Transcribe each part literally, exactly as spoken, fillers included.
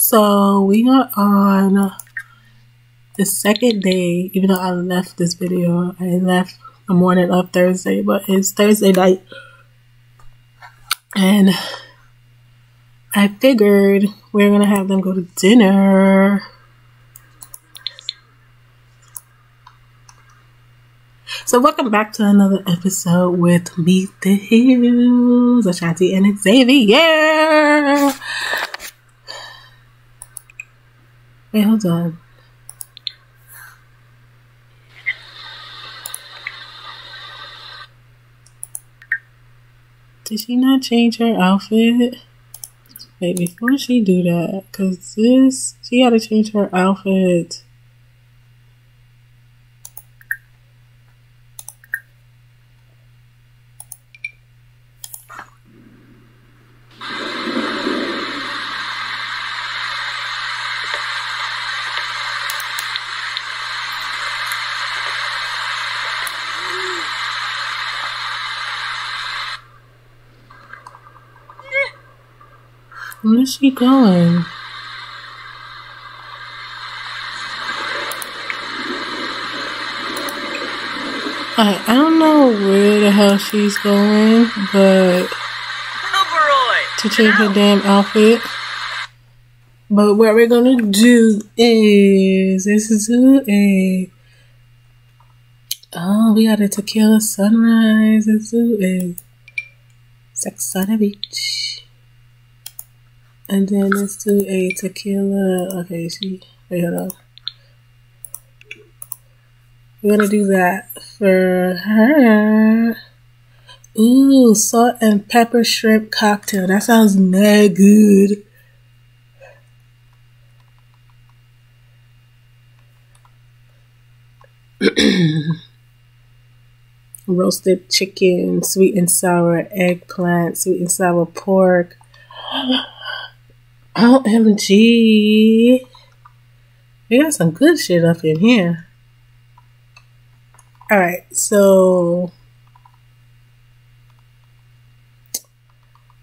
So we are on the second day, even though I left this video, I left the morning of Thursday, but it's Thursday night. And I figured we're gonna have them go to dinner. So welcome back to another episode with Meet the Hills, Ashanti and Xavier. Wait, hold on. Did she not change her outfit? Wait, before she do that, cause this, she had to change her outfit. Where is she going? I, I don't know where the hell she's going, but to change her damn outfit. But what we're gonna do is, this is a, oh, we got a tequila sunrise. This is Saxana Beach. And then let's do a tequila. Okay, she. Wait, hold on. We're gonna do that for her. Ooh, salt and pepper shrimp cocktail. That sounds mad good. Roasted chicken, sweet and sour eggplant, sweet and sour pork. O M G, we got some good shit up in here. Alright, so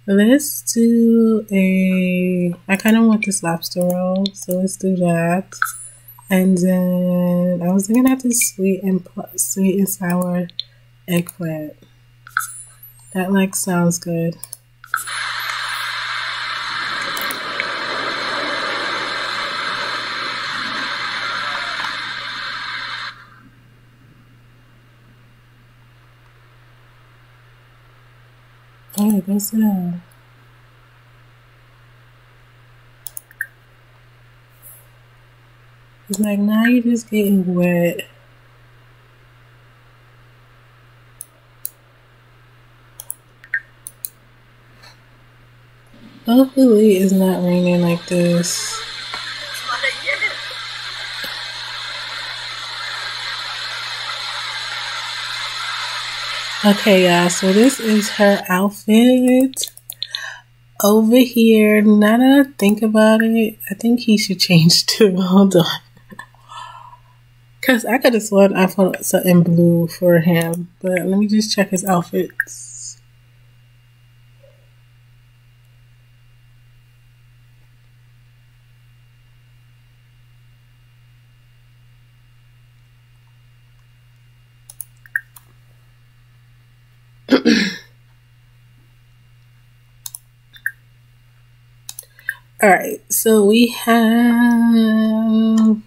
let's do a, I kind of want this lobster roll, so let's do that. And then I was looking at this sweet and sweet and sour eggplant. That like sounds good. Oh, go sit down. It's like now you're just getting wet. Hopefully it's not raining like this. Okay, y'all, so this is her outfit over here. Now that I think about it, I think he should change too. Hold on. Because I could have sworn I found something blue for him. But let me just check his outfits. All right, so we have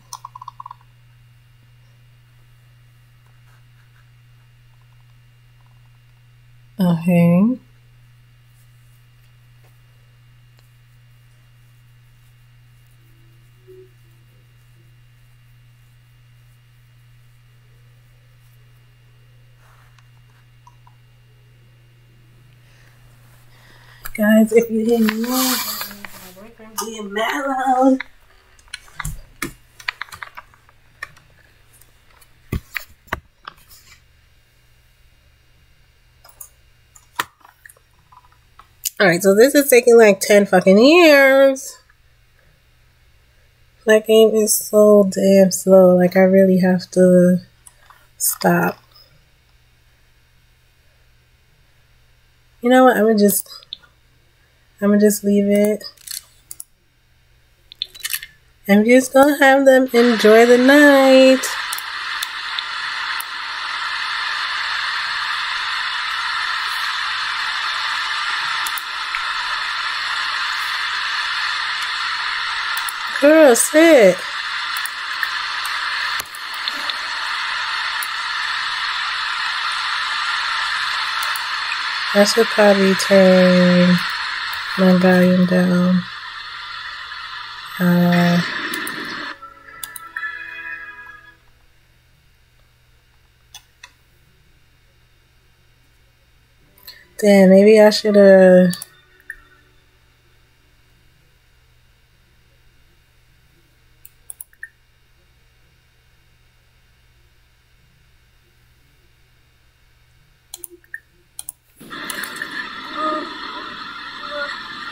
okay. Guys, if you hear me wrong, my boyfriend being mad loud. Alright, so this is taking like ten fucking years. That game is so damn slow. Like, I really have to stop. You know what? I'm gonna just, I'm gonna just leave it. I'm just gonna have them enjoy the night. Girl, sit. I should probably turn my volume down. Uh, then maybe I should uh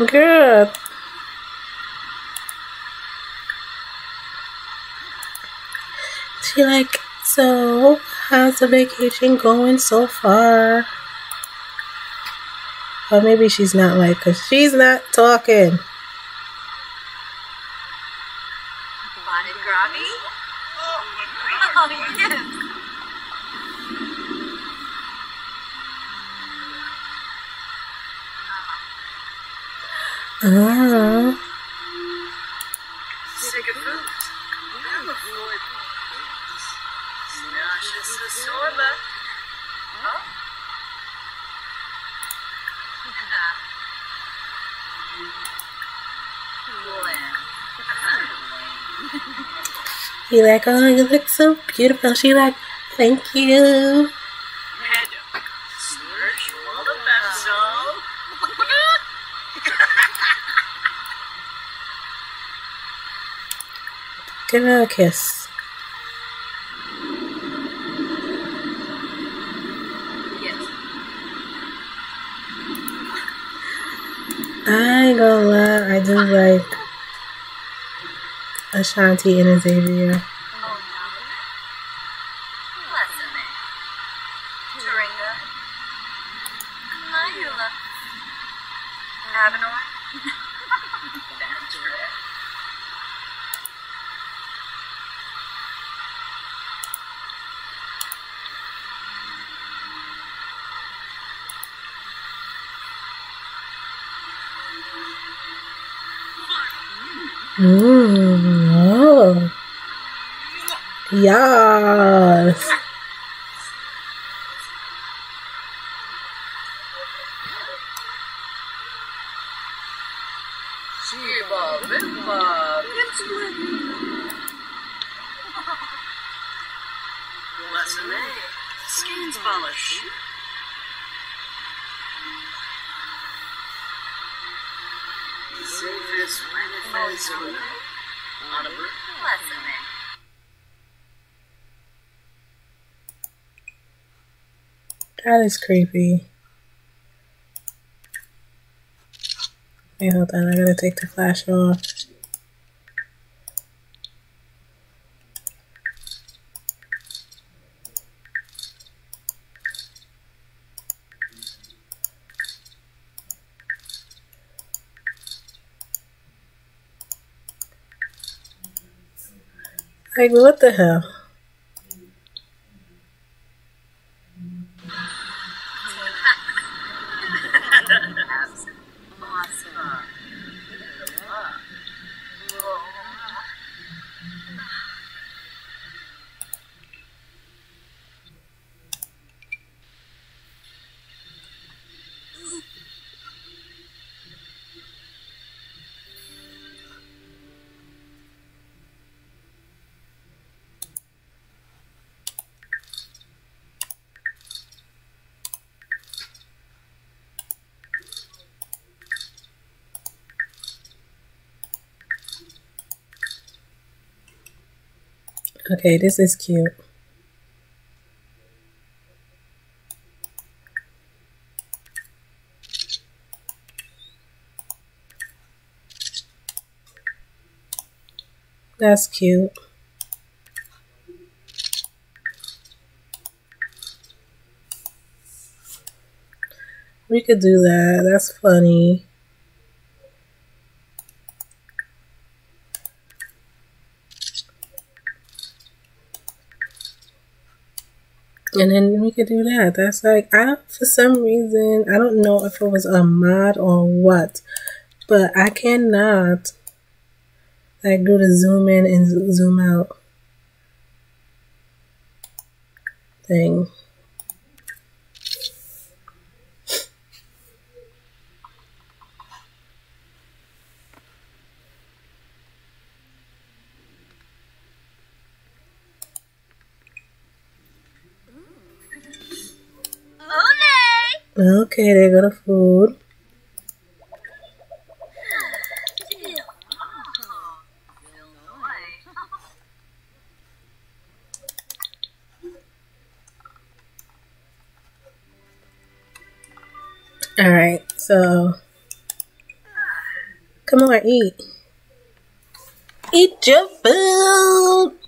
Girl. She like, so how's the vacation going so far? Or maybe she's not like, because she's not talking. Uh-huh. He like, oh, you look so beautiful. She like, thank you. Give her a kiss. Yes. I ain't gonna lie, I do like Ashanti and Xavier. Mmm, oh. Yes. Skins polish. That is creepy. Wait, hold on, I gotta take the flash off. Like, what the hell? Okay, this is cute. That's cute. We could do that. That's funny. And then we could do that. That's like, I, for some reason, I don't know if it was a mod or what, but I cannot like do the zoom in and zoom out thing. Okay, they got a food. All right, so come on, eat. Eat your food.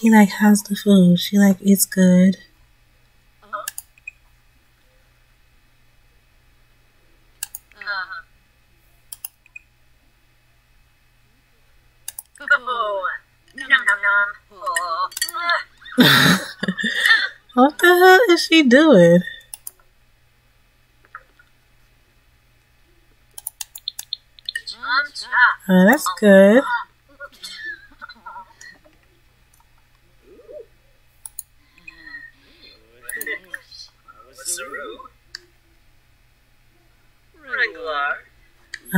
He like, how's the food? She like, it's good. Uh-huh. Uh-huh. Good boy. Nom, nom, nom. Oh. What the hell is she doing? Oh, that's good.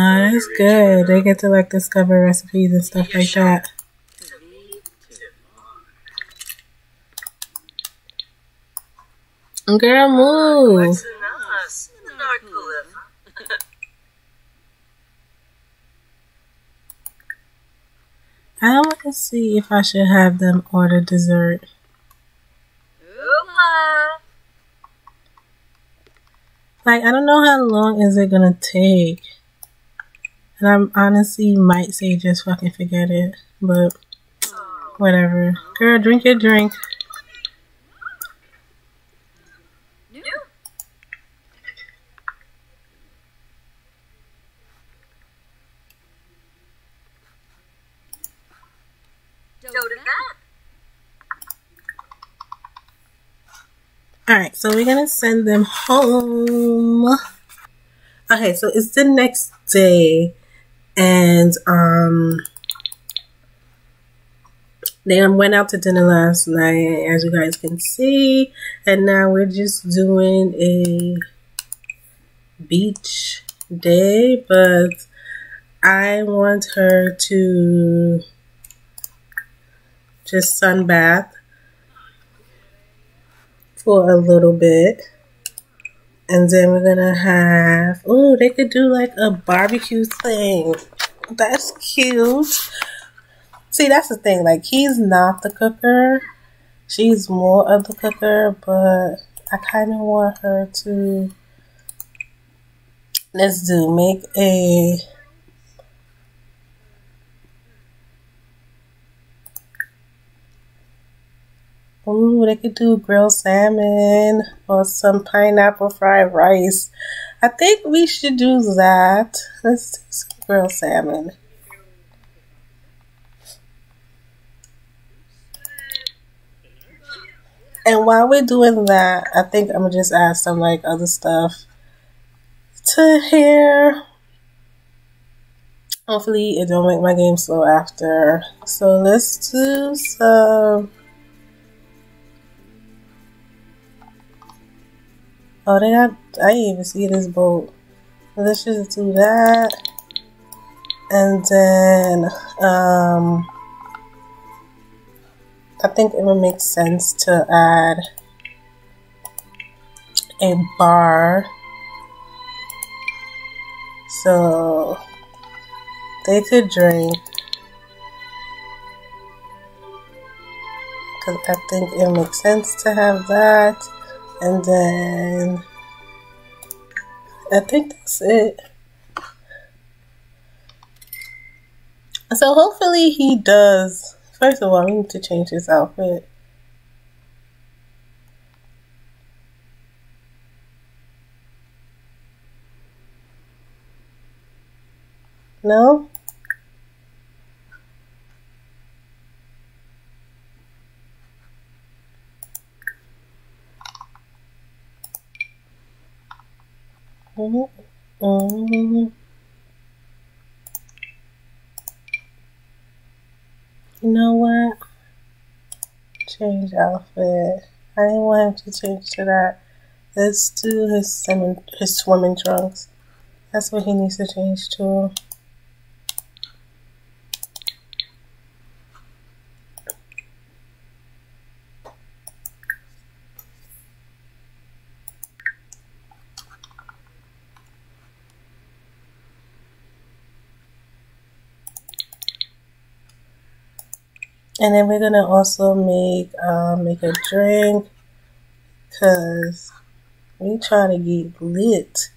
Oh, that's good. They get to like discover recipes and stuff like that. Girl, move. I want to see if I should have them order dessert. Like, I don't know how long is it gonna take. And I'm honestly might say just fucking forget it, but whatever. Girl, drink your drink. Alright, so we're gonna send them home. Okay, so it's the next day. And um, they went out to dinner last night, as you guys can see. And now we're just doing a beach day, but I want her to just sunbath for a little bit. And then we're gonna have, oh, they could do like a barbecue thing. That's cute. See, that's the thing. Like, he's not the cooker. She's more of the cooker, but I kind of want her to, let's do, make a, ooh, they could do grilled salmon or some pineapple fried rice. I think we should do that. Let's do some grilled salmon. And while we're doing that, I think I'm gonna just add some like other stuff to here. Hopefully it don't make my game slow after. So let's do some. Oh, they got, I didn't even see this boat. Let's just do that. And then, um, I think it would make sense to add a bar. So they could drink. Because I think it makes sense to have that. And then I think that's it. So hopefully he does. First of all, we need to change this outfit. No? Mm-hmm. Mm-hmm. You know what? Change outfit. I didn't want him to change to that. Let's do his swimming, his swimming trunks. That's what he needs to change to. And then we're gonna also make um, make a drink, cause we trying to get lit.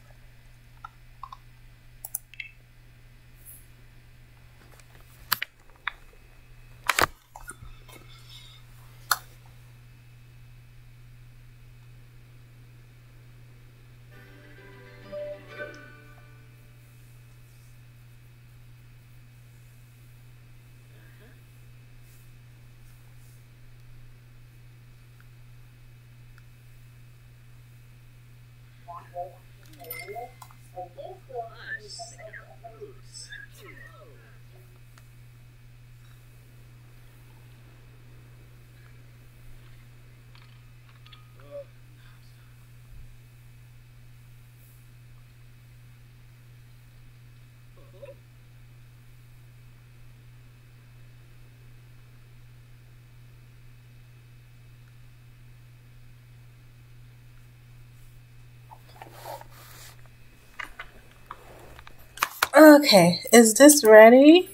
Okay, is this ready?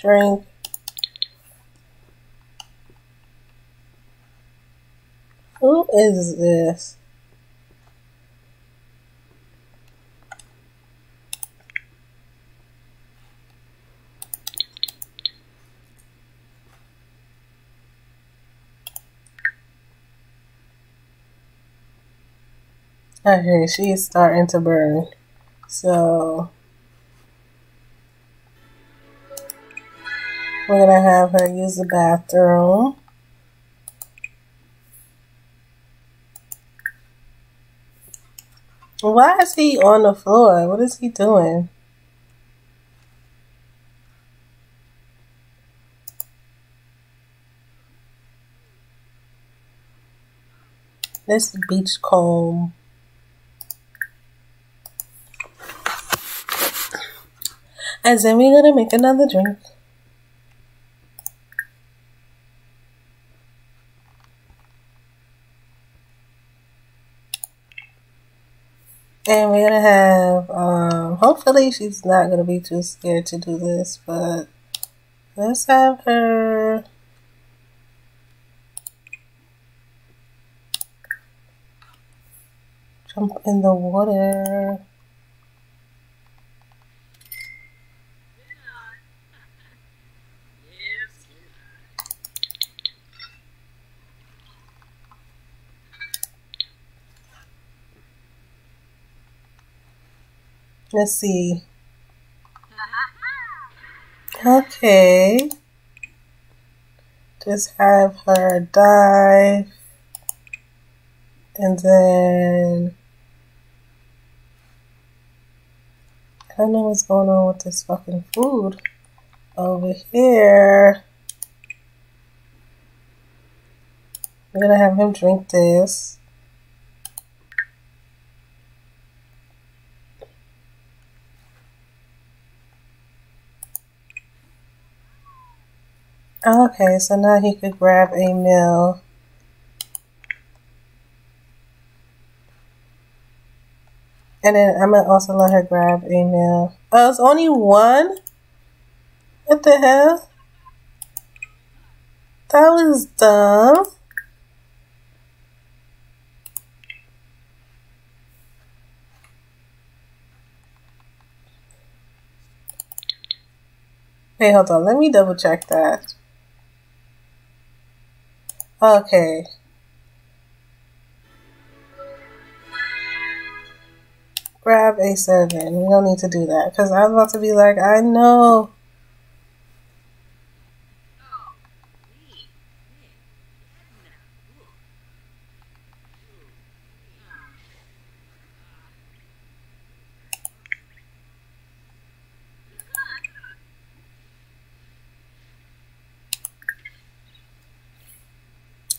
Drink. Who is this? Okay, she's starting to burn. So we're gonna have her use the bathroom. Why is he on the floor? What is he doing? This beach comb. And then we're gonna make another drink. And we're gonna have, um, hopefully she's not gonna be too scared to do this, but let's have her. Jump in the water. Let's see. Okay. Just have her dive. And then... I don't know what's going on with this fucking food over here. We're gonna have him drink this. Okay, so now he could grab a meal. And then I'm going to also let her grab a meal. Oh, it's only one? What the hell? That was dumb. Wait, hold on. Let me double check that. Okay. Grab a seven. We don't need to do that because I was about to be like, I know.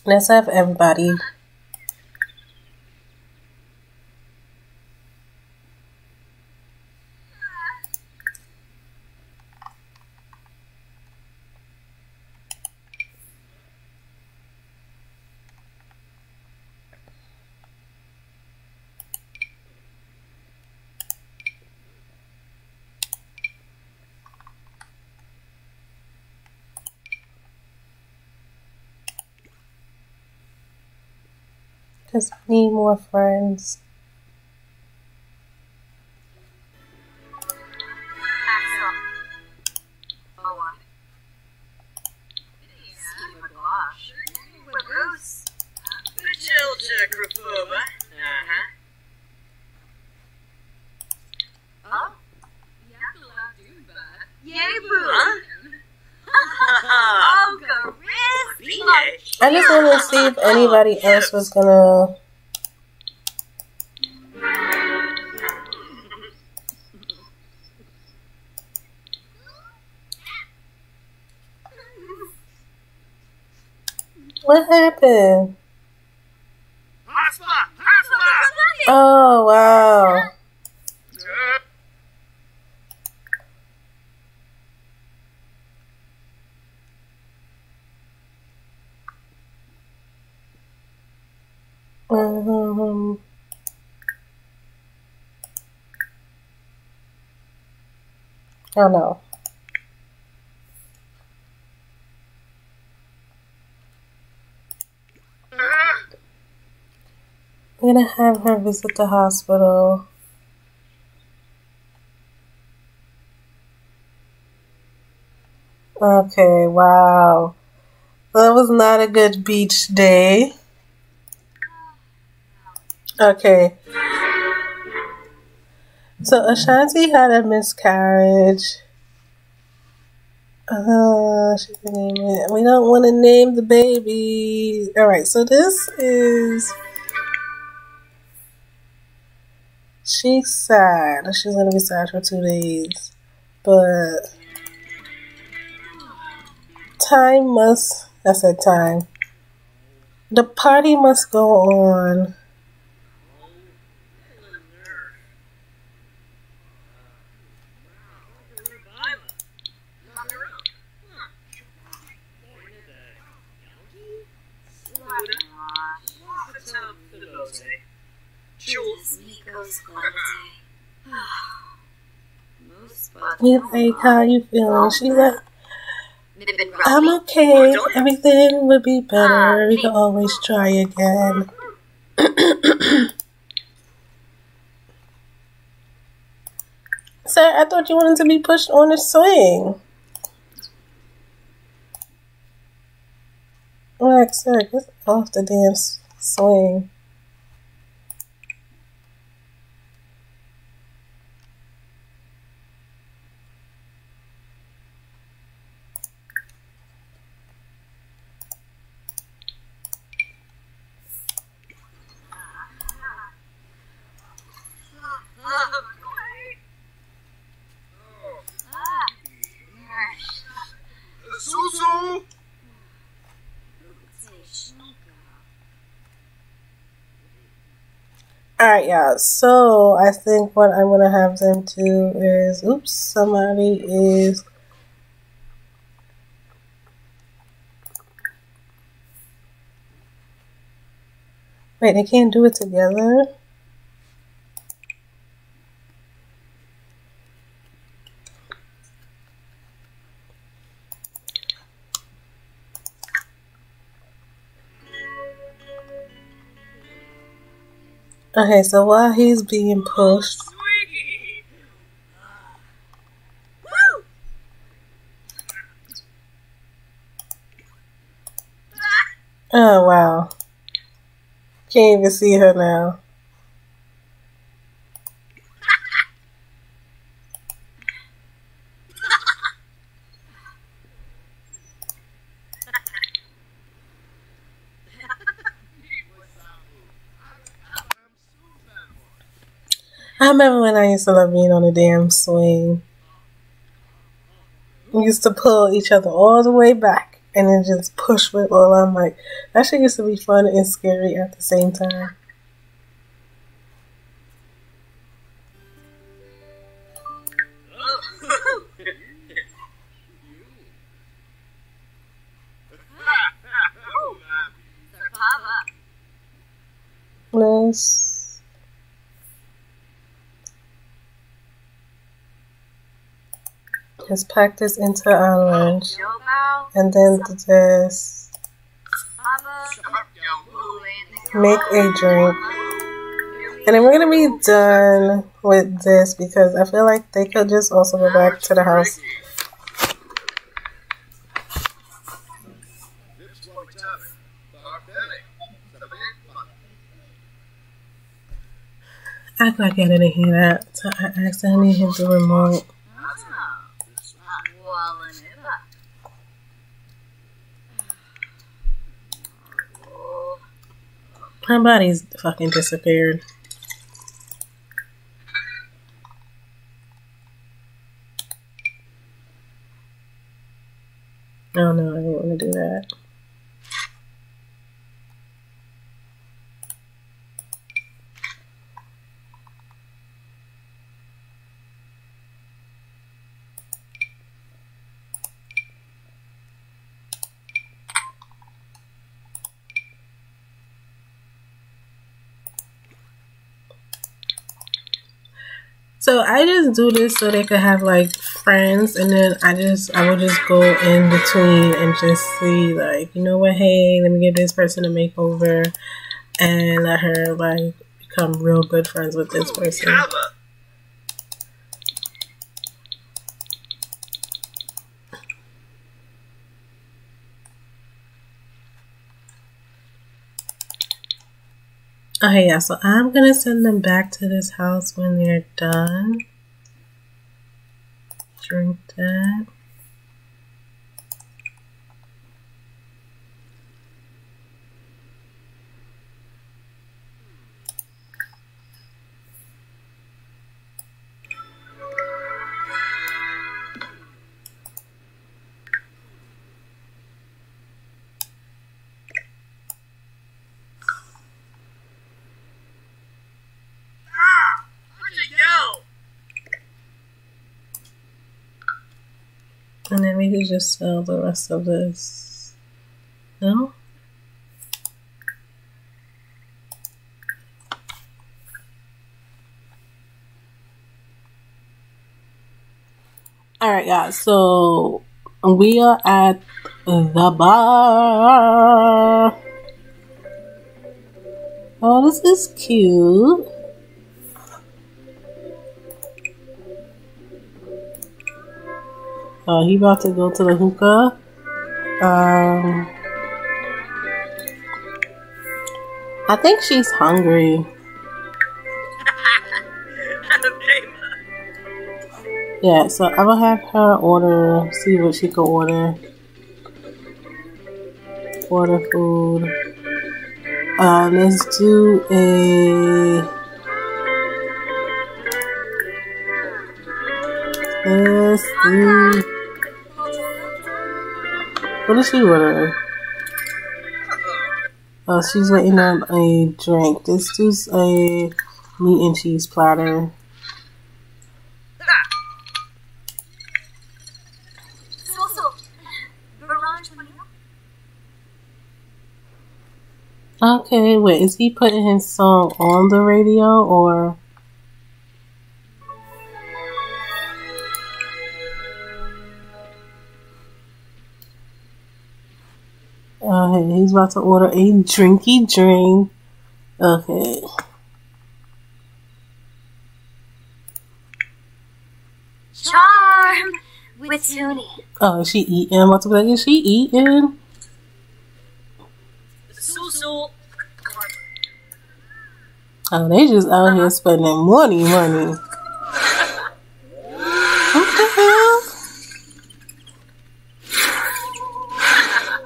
Let's have everybody. Because I need more friends. I just want to see if anybody else was gonna. What happened? Oh, wow. Um, oh no. I'm gonna have her visit the hospital. Okay, wow. That was not a good beach day. Okay, so Ashanti had a miscarriage. Uh, she can name it. We don't want to name the baby. All right, so this is. She's sad. She's gonna be sad for two days, but time must. I said time. The party must go on. He's like, how you feeling? She's like, I'm okay. Everything would be better. We can always try again. Sir, I thought you wanted to be pushed on a swing. Like, sir, get off the damn swing. Alright, y'all, so I think what I'm going to have them do is, oops, somebody is, wait, they can't do it together? Okay, so while he's being pushed, Oh, wow. Can't even see her now. I remember when I used to love being on a damn swing. We used to pull each other all the way back and then just push with all our might. That shit used to be fun and scary at the same time. Nice. Just pack this into our lunch, and then just make a drink, and then we're gonna be done with this because I feel like they could just also go back to the house. I thought I didn't hear that, so I accidentally hit the remote. My body's fucking disappeared. Oh no, I don't want to do that. So I just do this so they could have like friends, and then I just I would just go in between and just see like, you know what, hey, let me give this person a makeover and let her like become real good friends with this person. Okay, yeah, so I'm gonna send them back to this house when they're done. Drink that. And then we could just sell the rest of this. No? Alright guys, so we are at the bar. Oh, this is cute. Uh, he about to go to the hookah. Um, I think she's hungry. Yeah, so I will have her order, see what she could order. Order food. Uh, let's do a... Let's do... What is she ordering? Oh, she's waiting on a drink. This is a meat and cheese platter. Okay, wait, is he putting his song on the radio or... Okay, he's about to order a drinky drink. Okay. Charm with Toonie. Oh, is she eating? What's the is she eating? Susu. Oh, they just out here spending money, money. What the hell?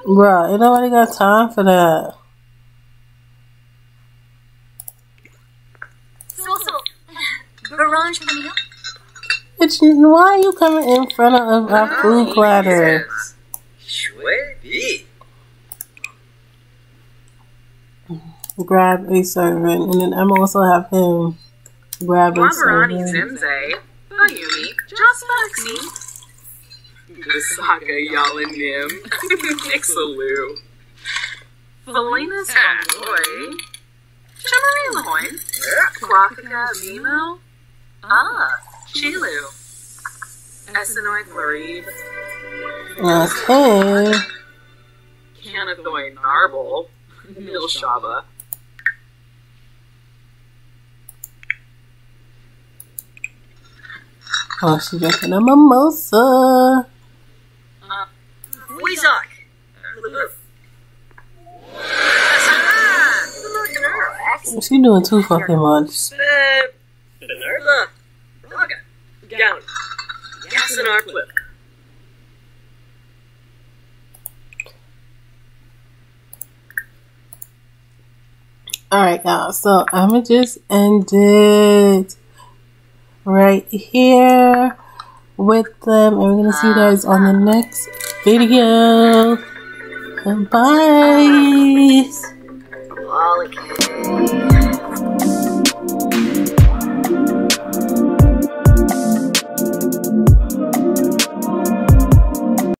Bruh, ain't nobody got time for that. Bitch, why are you coming in front of our food platter? Grab a servant, and then I'm also have him grab a servant. Okay. Canathoy Narble, Milshaba. Oh, she's drinking a mimosa. Uh, Weezak. She doing too fucking much. Alright, guys, so I'm gonna just end it right here with them, and we're gonna see you guys on the next video. And bye.